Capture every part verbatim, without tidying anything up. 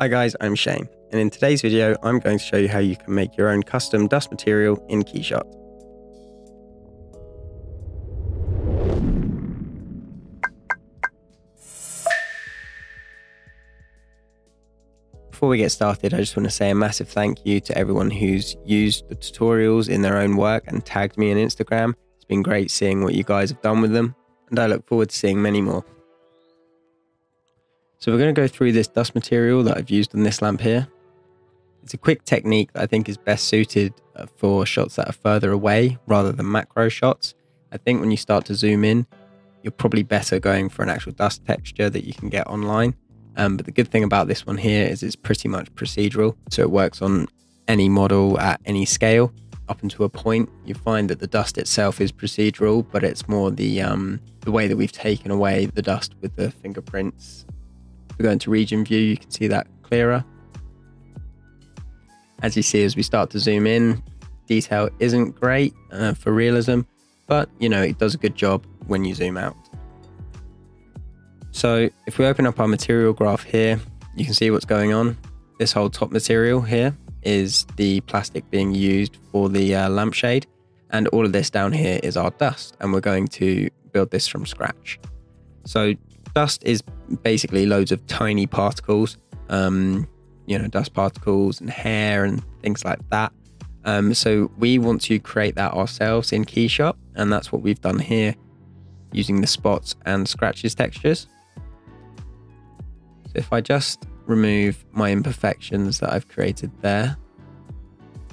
Hi guys, I'm Shane, and in today's video I'm going to show you how you can make your own custom dust material in KeyShot. Before we get started, I just want to say a massive thank you to everyone who's used the tutorials in their own work and tagged me on Instagram. It's been great seeing what you guys have done with them, and I look forward to seeing many more. So we're going to go through this dust material that I've used on this lamp here. It's a quick technique that I think is best suited for shots that are further away rather than macro shots. I think when you start to zoom in, you're probably better going for an actual dust texture that you can get online. Um, but the good thing about this one here is it's pretty much procedural. So it works on any model at any scale up until a point. You find that the dust itself is procedural, but it's more the, um, the way that we've taken away the dust with the fingerprints. If we go into region view, you can see that clearer. As you see, as we start to zoom in, detail isn't great uh, for realism, but you know, it does a good job when you zoom out. So if we open up our material graph here, you can see what's going on. This whole top material here is the plastic being used for the uh, lampshade, and all of this down here is our dust, and we're going to build this from scratch. So dust is basically loads of tiny particles, um, you know, dust particles and hair and things like that. Um, so we want to create that ourselves in KeyShot, and that's what we've done here using the spots and scratches textures. So if I just remove my imperfections that I've created there,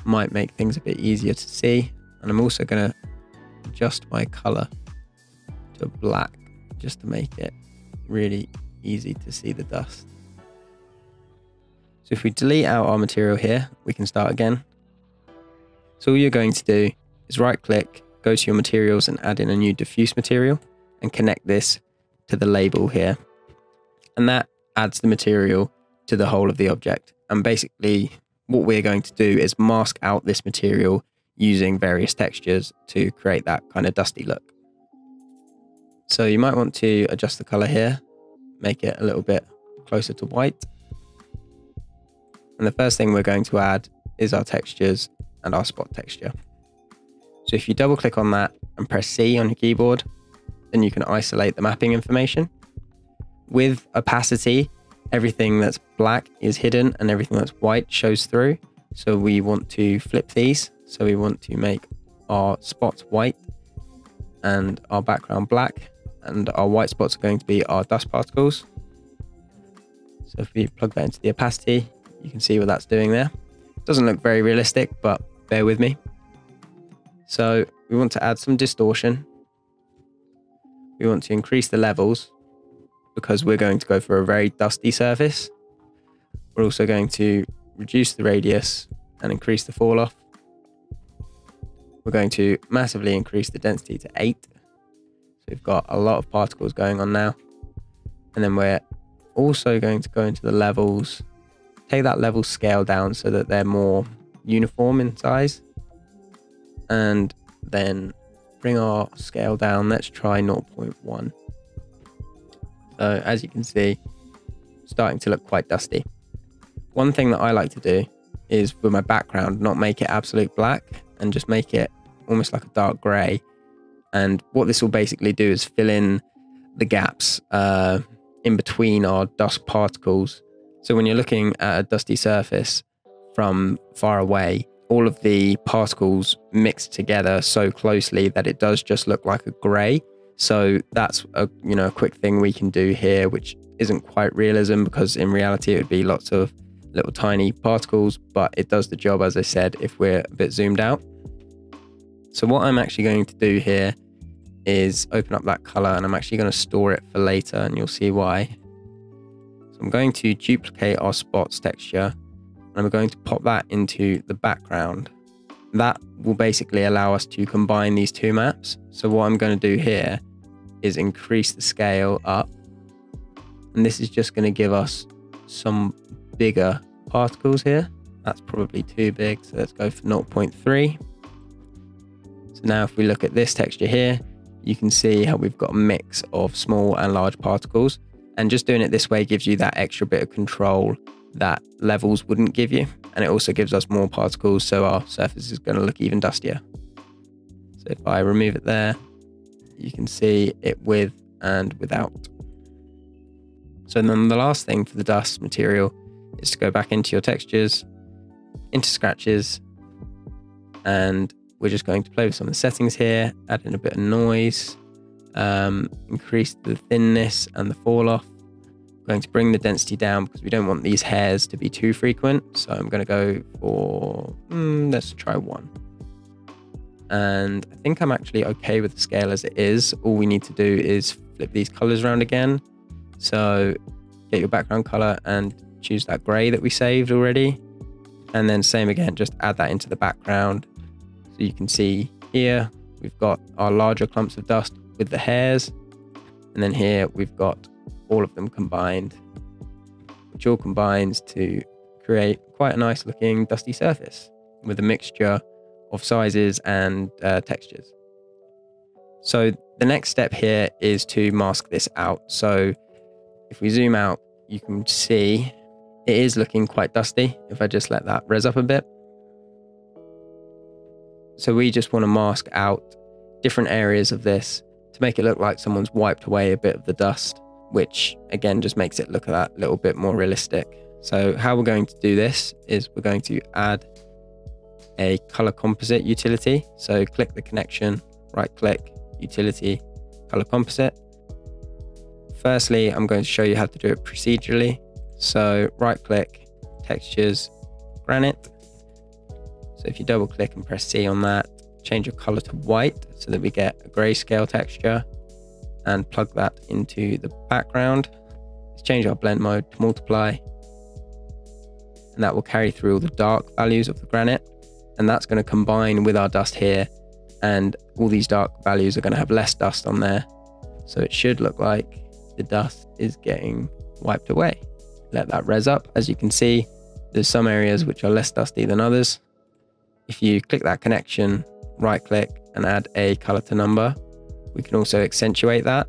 might make things a bit easier to see. And I'm also going to adjust my color to black just to make it really easy to see the dust. So if we delete out our material here, we can start again. So all you're going to do is right click, go to your materials and add in a new diffuse material and connect this to the label here. And that adds the material to the whole of the object. And basically what we're going to do is mask out this material using various textures to create that kind of dusty look. So you might want to adjust the color here, make it a little bit closer to white. And the first thing we're going to add is our textures and our spot texture. So if you double click on that and press C on your keyboard, then you can isolate the mapping information. With opacity, everything that's black is hidden and everything that's white shows through. So we want to flip these. So we want to make our spots white and our background black, and our white spots are going to be our dust particles. So if we plug that into the opacity, you can see what that's doing there. It doesn't look very realistic, but bear with me. So we want to add some distortion. We want to increase the levels because we're going to go for a very dusty surface. We're also going to reduce the radius and increase the fall off. We're going to massively increase the density to eight. So we've got a lot of particles going on now. And then we're also going to go into the levels, take that level scale down so that they're more uniform in size. And then bring our scale down. Let's try zero point one. So as you can see, starting to look quite dusty. One thing that I like to do is with my background, not make it absolute black, and just make it almost like a dark grey. And what this will basically do is fill in the gaps uh, in between our dust particles. So when you're looking at a dusty surface from far away, all of the particles mix together so closely that it does just look like a grey. So that's a, you know, a quick thing we can do here, which isn't quite realism because in reality it would be lots of little tiny particles, but it does the job, as I said, if we're a bit zoomed out. So what I'm actually going to do here is open up that color, and I'm actually going to store it for later, and you'll see why. So I'm going to duplicate our spots texture, and I'm going to pop that into the background. That will basically allow us to combine these two maps. So what I'm going to do here is increase the scale up, and this is just going to give us some bigger particles here. That's probably too big, so let's go for zero point three. So now if we look at this texture here, you can see how we've got a mix of small and large particles, and just doing it this way gives you that extra bit of control that levels wouldn't give you, and it also gives us more particles, so our surface is going to look even dustier. So if I remove it there, you can see it with and without. So then the last thing for the dust material is to go back into your textures, into scratches, and we're just going to play with some of the settings here, add in a bit of noise, um, increase the thinness and the fall off. I'm going to bring the density down because we don't want these hairs to be too frequent. So I'm going to go for, mm, let's try one. And I think I'm actually okay with the scale as it is. All we need to do is flip these colors around again. So get your background color and choose that gray that we saved already. And then same again, just add that into the background. So you can see here, we've got our larger clumps of dust with the hairs. And then here we've got all of them combined, which all combines to create quite a nice looking dusty surface with a mixture of sizes and uh, textures. So the next step here is to mask this out. So if we zoom out, you can see it is looking quite dusty. If I just let that res up a bit. So we just want to mask out different areas of this to make it look like someone's wiped away a bit of the dust, which again, just makes it look a that little bit more realistic. So how we're going to do this is we're going to add a color composite utility. So click the connection, right click, utility, color composite. Firstly, I'm going to show you how to do it procedurally. So right click, textures, granite. So if you double click and press C on that, change your color to white so that we get a grayscale texture and plug that into the background. Let's change our blend mode to multiply. And that will carry through all the dark values of the granite. And that's going to combine with our dust here, and all these dark values are going to have less dust on there. So it should look like the dust is getting wiped away. Let that res up. As you can see, there's some areas which are less dusty than others. If you click that connection, right click and add a color to number, we can also accentuate that.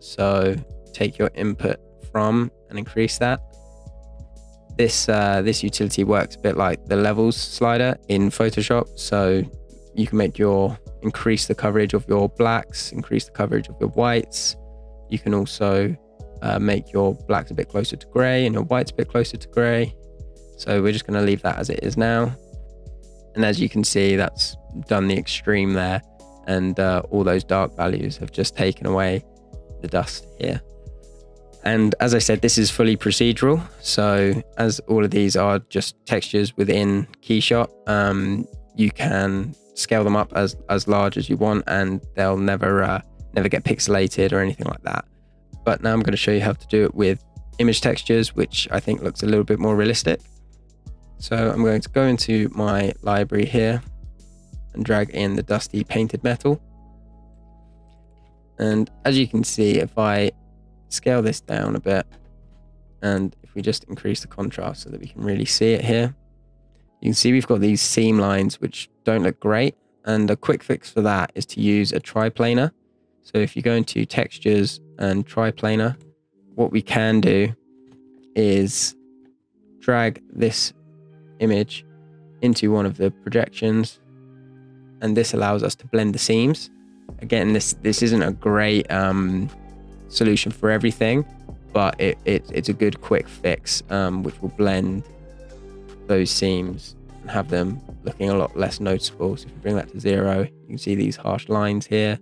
So take your input from and increase that. This, uh, this utility works a bit like the levels slider in Photoshop. So you can make your, increase the coverage of your blacks, increase the coverage of your whites. You can also uh, make your blacks a bit closer to gray and your whites a bit closer to gray. So we're just gonna leave that as it is now. And as you can see, that's done the extreme there. And uh, all those dark values have just taken away the dust here. And as I said, this is fully procedural. So as all of these are just textures within KeyShot, um, you can scale them up as, as large as you want, and they'll never, uh, never get pixelated or anything like that. But now I'm going to show you how to do it with image textures, which I think looks a little bit more realistic. So I'm going to go into my library here and drag in the dusty painted metal. And as you can see, if I scale this down a bit, and if we just increase the contrast so that we can really see it here, you can see we've got these seam lines which don't look great. And a quick fix for that is to use a tri-planar. So if you go into textures and tri-planar, what we can do is drag this image into one of the projections, and this allows us to blend the seams. Again, this this isn't a great um solution for everything, but it, it it's a good quick fix, um, which will blend those seams and have them looking a lot less noticeable. So if you bring that to zero, you can see these harsh lines here.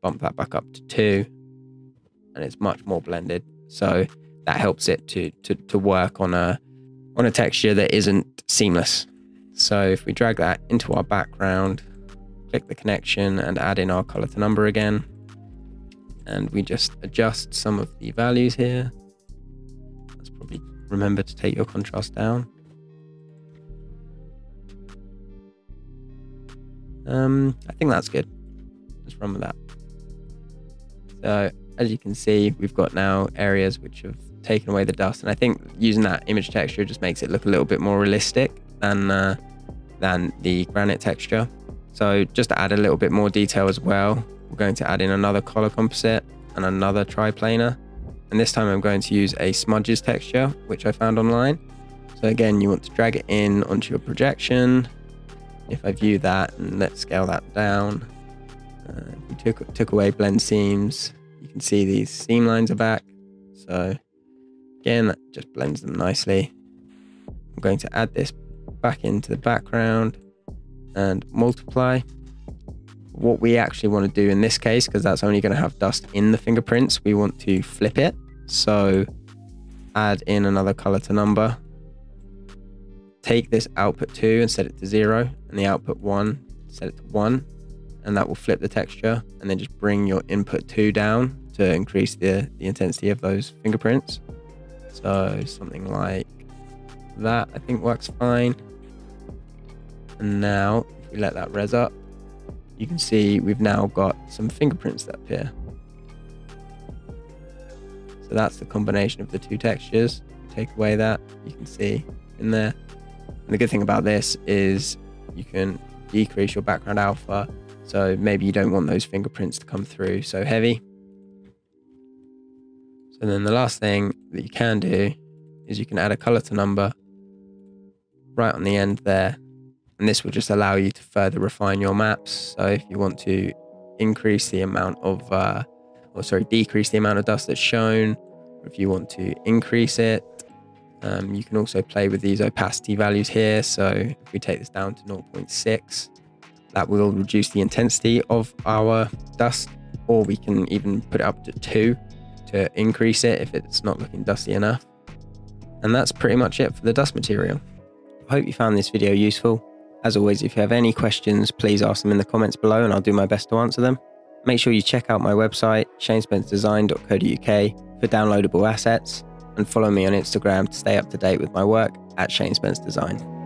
Bump that back up to two, and it's much more blended. So that helps it to to to work on a on a texture that isn't seamless. So if we drag that into our background, click the connection and add in our color to number again. And we just adjust some of the values here. Let's probably remember to take your contrast down. Um, I think that's good. Let's run with that. So as you can see, we've got now areas which have taken away the dust. And I think using that image texture just makes it look a little bit more realistic than, uh, than the granite texture. So just to add a little bit more detail as well, we're going to add in another color composite and another tri-planar. And this time I'm going to use a smudges texture, which I found online. So again, you want to drag it in onto your projection. If I view that, and let's scale that down. Uh, we took, took away blend seams. You can see these seam lines are back. So again, that just blends them nicely. I'm going to add this back into the background and multiply. What we actually want to do in this case, because that's only going to have dust in the fingerprints, we want to flip it. So add in another color to number. Take this output two and set it to zero, and the output one, set it to one, and that will flip the texture. And then just bring your input two down to increase the, the intensity of those fingerprints. So something like that, I think, works fine. And now if we let that res up, you can see we've now got some fingerprints that appear. So that's the combination of the two textures. Take away that, you can see in there. And the good thing about this is you can decrease your background alpha. So maybe you don't want those fingerprints to come through so heavy. So then the last thing that you can do is you can add a color to number right on the end there. And this will just allow you to further refine your maps. So if you want to increase the amount of, uh, or sorry, decrease the amount of dust that's shown, or if you want to increase it, um, you can also play with these opacity values here. So if we take this down to zero point six, that will reduce the intensity of our dust, or we can even put it up to two to increase it if it's not looking dusty enough. And that's pretty much it for the dust material. I hope you found this video useful. As always, if you have any questions, please ask them in the comments below and I'll do my best to answer them. Make sure you check out my website, shane spence design dot co dot uk, for downloadable assets, and follow me on Instagram to stay up to date with my work at Shane Spence Design.